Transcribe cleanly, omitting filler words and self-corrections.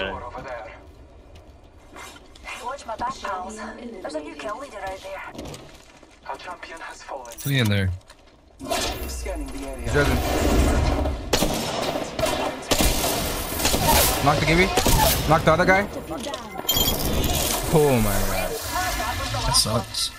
Over there. Watch my back, pals. There's a new kill leader out there. Our champion has fallen. See in there. Scanning the area. Knock the Gibby. Knock the other guy. Oh my god. That sucks.